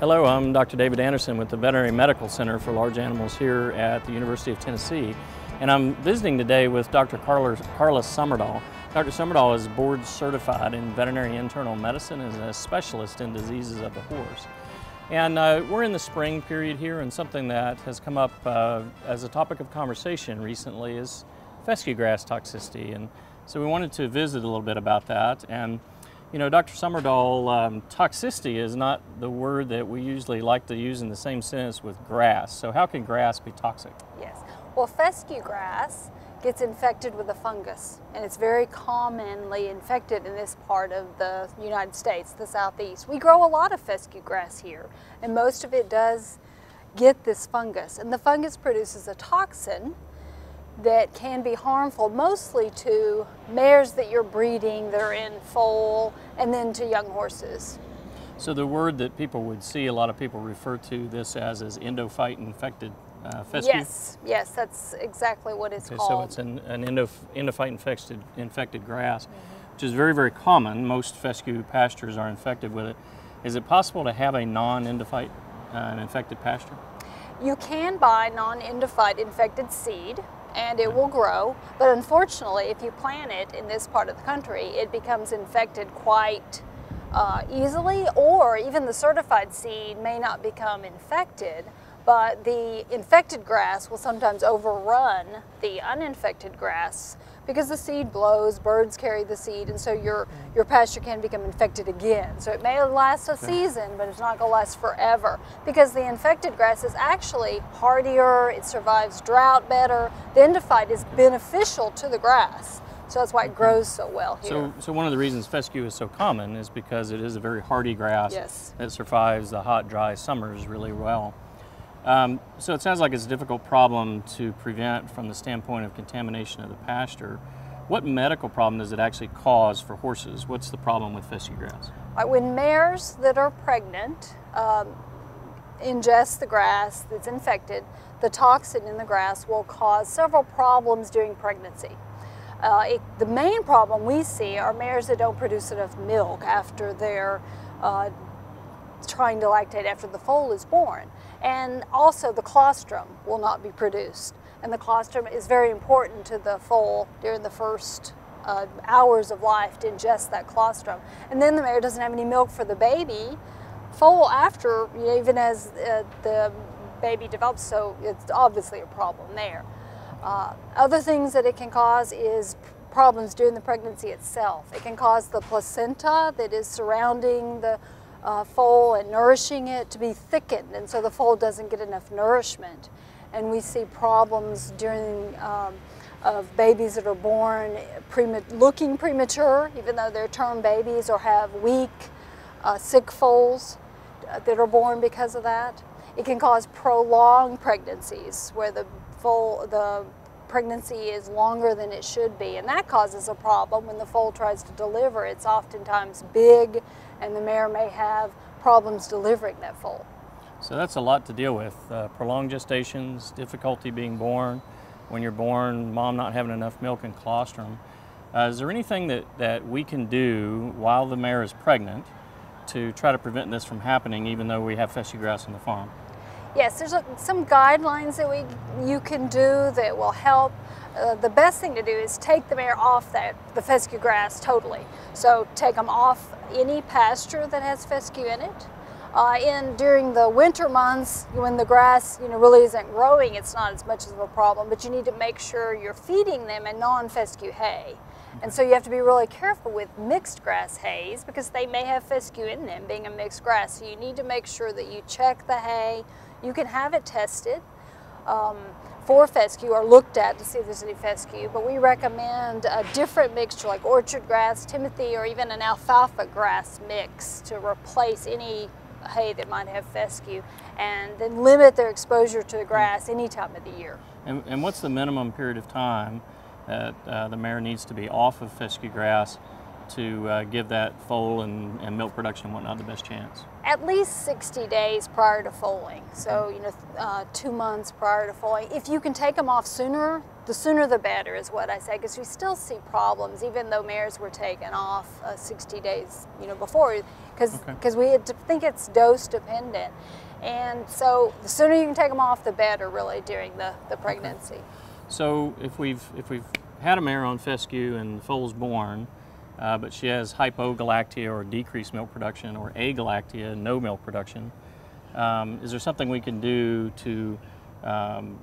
Hello, I'm Dr. David Anderson with the Veterinary Medical Center for Large Animals here at the University of Tennessee, and I'm visiting today with Dr. Carla Sommardahl. Dr. Sommardahl is board certified in veterinary internal medicine and is a specialist in diseases of the horse. And we're in the spring period here, and something that has come up as a topic of conversation recently is fescue grass toxicity, and so we wanted to visit a little bit about that. And you know, Dr. Sommardahl, toxicity is not the word that we usually like to use in the same sentence with grass. So how can grass be toxic? Yes. Well, fescue grass gets infected with a fungus, and it's very commonly infected in this part of the United States, the Southeast. We grow a lot of fescue grass here, and most of it does get this fungus. And the fungus produces a toxin that can be harmful mostly to mares that you're breeding, they're in foal, and then to young horses. So the word that people would see, a lot of people refer to this as is endophyte infected fescue? Yes, that's exactly what it's called. So it's an endophyte infected grass, which is very, very common. Most fescue pastures are infected with it. Is it possible to have a non-endophyte infected pasture? You can buy non-endophyte infected seed, and it will grow, but unfortunately if you plant it in this part of the country, it becomes infected quite easily, or even the certified seed may not become infected, but the infected grass will sometimes overrun the uninfected grass because the seed blows, birds carry the seed, and so your pasture can become infected again. So it may last a season, but it's not going to last forever because the infected grass is actually hardier, it survives drought better. The endophyte is beneficial to the grass, so that's why it grows so well here. So one of the reasons fescue is so common is because it is a very hardy grass that survives the hot, dry summers really well. So it sounds like it's a difficult problem to prevent from the standpoint of contamination of the pasture. What medical problem does it actually cause for horses? What's the problem with fescue grass? When mares that are pregnant ingest the grass that's infected, the toxin in the grass will cause several problems during pregnancy. The main problem we see are mares that don't produce enough milk after they're trying to lactate after the foal is born. And also the colostrum will not be produced. And the colostrum is very important to the foal during the first hours of life to ingest that colostrum. And then the mare doesn't have any milk for the baby foal after, you know, even as the baby develops, so it's obviously a problem there. Other things that it can cause is problems during the pregnancy itself. It can cause the placenta that is surrounding the foal and nourishing it to be thickened, and so the foal doesn't get enough nourishment, and we see problems during of babies that are born looking premature, even though they're term babies, or have weak, sick foals that are born because of that. It can cause prolonged pregnancies where the pregnancy is longer than it should be, and that causes a problem when the foal tries to deliver. It's oftentimes big, and the mare may have problems delivering that foal. So that's a lot to deal with. Prolonged gestations, difficulty being born, when you're born, mom not having enough milk and colostrum. Is there anything that we can do while the mare is pregnant to try to prevent this from happening, even though we have fescue grass on the farm? Yes, there's some guidelines that you can do that will help. The best thing to do is take the mare off the fescue grass totally. So take them off any pasture that has fescue in it. During the winter months, when the grass really isn't growing, it's not as much of a problem, but you need to make sure you're feeding them a non-fescue hay. And so you have to be really careful with mixed grass hays because they may have fescue in them, being a mixed grass. So you need to make sure that you check the hay. You can have it tested for fescue or looked at to see if there's any fescue, but we recommend a different mixture like orchard grass, timothy, or even an alfalfa grass mix to replace any hay that might have fescue, and then limit their exposure to the grass any time of the year. And what's the minimum period of time that the mare needs to be off of fescue grass to give that foal and milk production and whatnot the best chance? At least 60 days prior to foaling, so 2 months prior to foaling. If you can take them off sooner, the sooner the better is what I say, because we still see problems even though mares were taken off 60 days, before, because we had to think it's dose dependent, and so the sooner you can take them off, the better, really, during the pregnancy. Okay. So if we've had a mare on fescue and the foal's born, but she has hypogalactia or decreased milk production, or agalactia, no milk production, is there something we can do to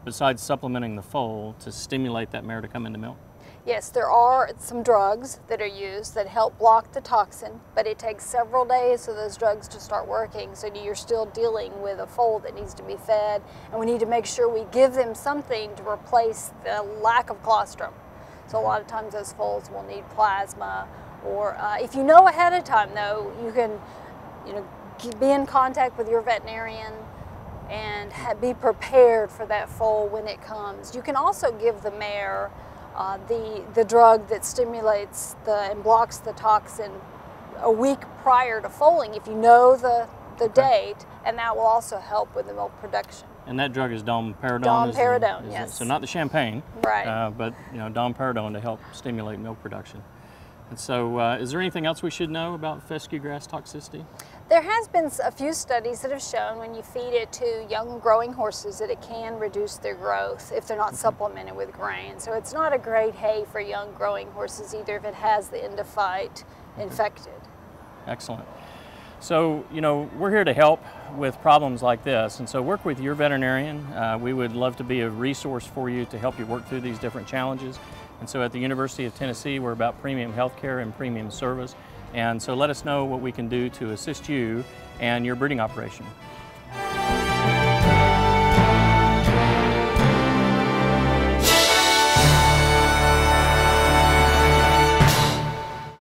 besides supplementing the foal to stimulate that mare to come into milk? Yes, there are some drugs that are used that help block the toxin, but it takes several days for those drugs to start working, so you're still dealing with a foal that needs to be fed, and we need to make sure we give them something to replace the lack of colostrum. So a lot of times those foals will need plasma, or if you know ahead of time, though, you can be in contact with your veterinarian and be prepared for that foal when it comes. You can also give the mare the drug that stimulates and blocks the toxin a week prior to foaling if you know the date, and that will also help with the milk production. And that drug is Domperidone? Domperidone, yes. So not the champagne, right? But Domperidone to help stimulate milk production. And so is there anything else we should know about fescue grass toxicity? There has been a few studies that have shown when you feed it to young growing horses that it can reduce their growth if they're not supplemented with grain. So it's not a great hay for young growing horses either if it has the endophyte infected. Excellent. So, we're here to help with problems like this, and so work with your veterinarian. We would love to be a resource for you to help you work through these different challenges. And so at the University of Tennessee, we're about premium healthcare and premium service. And so let us know what we can do to assist you and your breeding operation.